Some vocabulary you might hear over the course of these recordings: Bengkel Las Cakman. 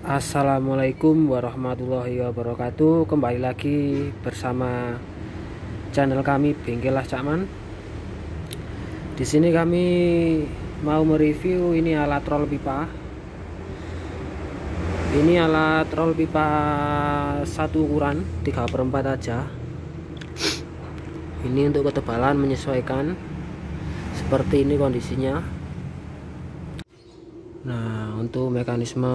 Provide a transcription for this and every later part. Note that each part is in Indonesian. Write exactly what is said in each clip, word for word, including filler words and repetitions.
Assalamualaikum warahmatullahi wabarakatuh. Kembali lagi bersama channel kami Bengkel Las Cakman. Di sini kami mau mereview ini alat roll pipa. Ini alat roll pipa satu ukuran tiga per empat aja. Ini untuk ketebalan menyesuaikan. Seperti ini kondisinya. Nah, untuk mekanisme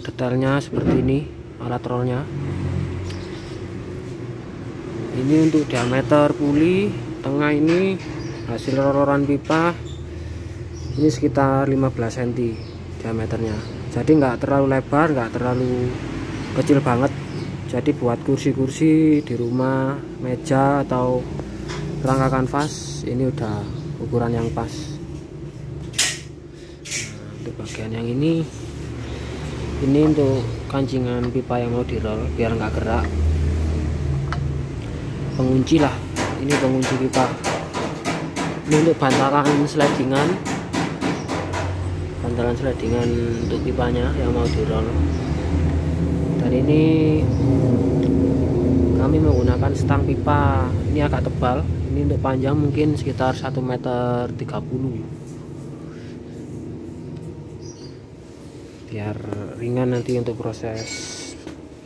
detailnya seperti ini alat rollnya. Ini untuk diameter puli tengah ini hasil roll-rollan pipa ini sekitar lima belas sentimeter diameternya, jadi nggak terlalu lebar, nggak terlalu kecil banget, jadi buat kursi-kursi di rumah, meja atau rangka kanvas ini udah ukuran yang pas. Bagian yang ini ini untuk kancingan pipa yang mau dirol biar nggak gerak, pengunci lah, ini pengunci pipa. Ini untuk bantalan slidingan bantalan slidingan untuk pipanya yang mau dirol. Dan ini kami menggunakan stang pipa, ini agak tebal, ini untuk panjang mungkin sekitar satu meter tiga puluh biar ringan nanti untuk proses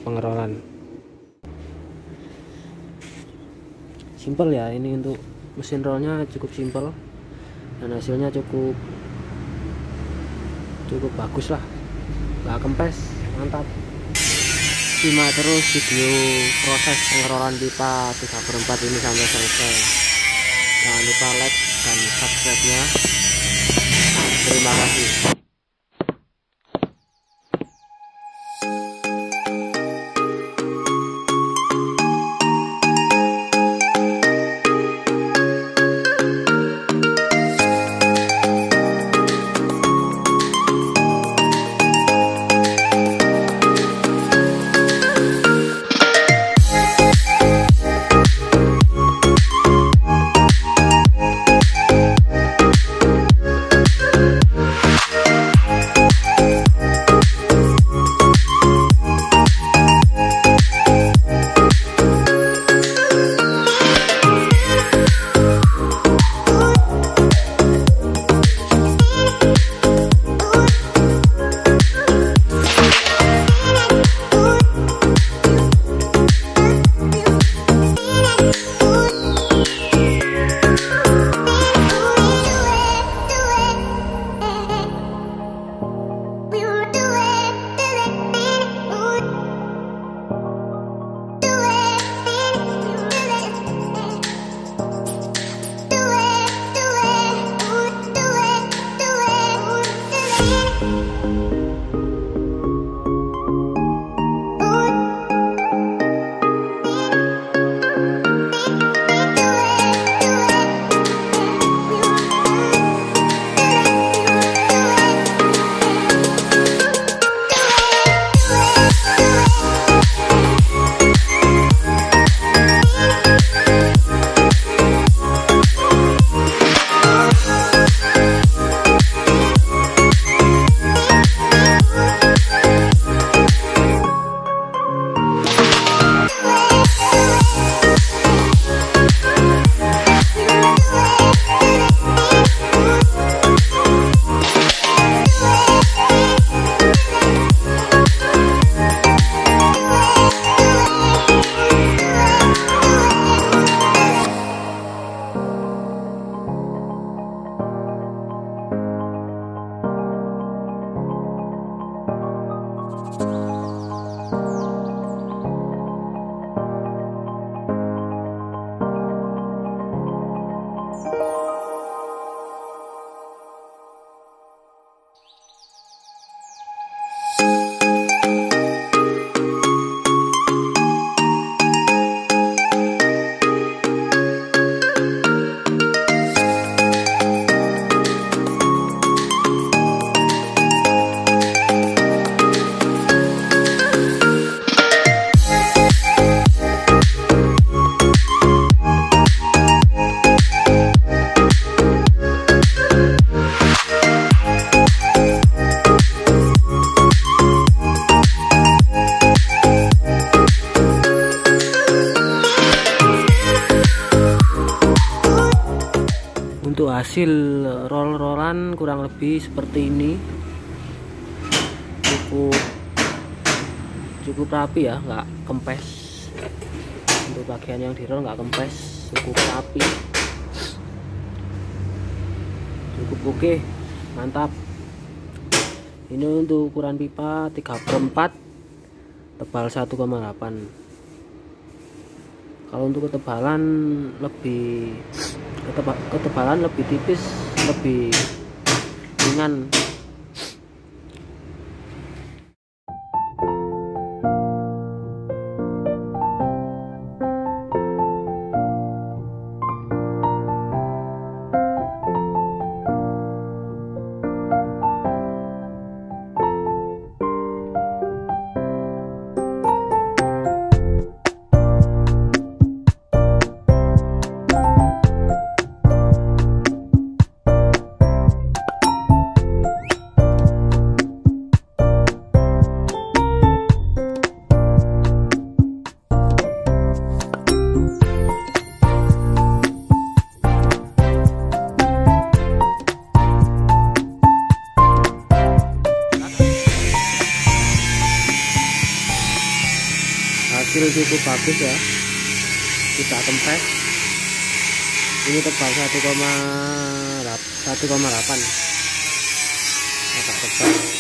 pengerolan. Simple ya, ini untuk mesin rollnya cukup simple dan hasilnya cukup cukup bagus lah, nggak kempes, mantap. Cuma terus video proses pengerolan pipa tiga per empat ini sampai selesai. Jangan lupa like dan subscribe nya terima kasih. We'll be right back. hasil roll-rollan kurang lebih seperti ini. Cukup cukup rapi ya, nggak kempes. Untuk bagian yang di roll nggak kempes, cukup rapi, cukup oke, mantap. Ini untuk ukuran pipa tiga per empat, tebal satu koma delapan. Kalau untuk ketebalan lebih keteba, ketebalan lebih tipis, lebih ringan. Cukup bagus ya, tidak kempes. Ini tebal satu koma delapan, agak tebal.